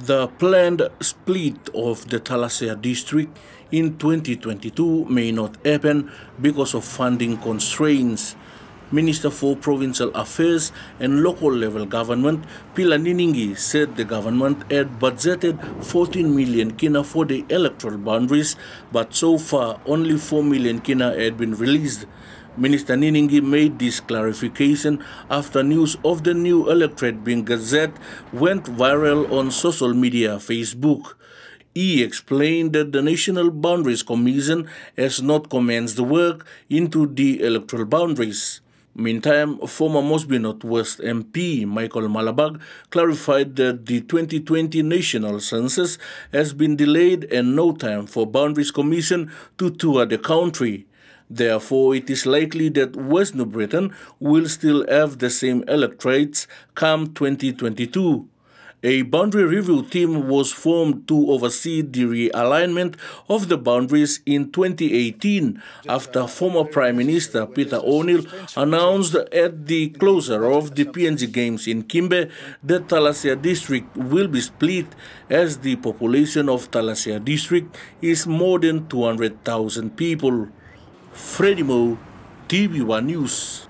The planned split of the Talasea district in 2022 may not happen because of funding constraints. Minister for Provincial Affairs and Local Level Government, Pila Niningi, said the government had budgeted 14 million kina for the electoral boundaries, but so far only 4 million kina had been released. Minister Niningi made this clarification after news of the new electorate being gazetted went viral on social media Facebook. He explained that the National Boundaries Commission has not commenced the work into the electoral boundaries. Meantime, former Mosby North West MP Michael Malabag clarified that the 2020 national census has been delayed and no time for Boundaries Commission to tour the country. Therefore, it is likely that West New Britain will still have the same electorates come 2022. A boundary review team was formed to oversee the realignment of the boundaries in 2018 after former Prime Minister Peter O'Neill announced at the closure of the PNG Games in Kimbe that Talasea district will be split as the population of Talasea district is more than 200,000 people. Freddie Mo, TV1 News.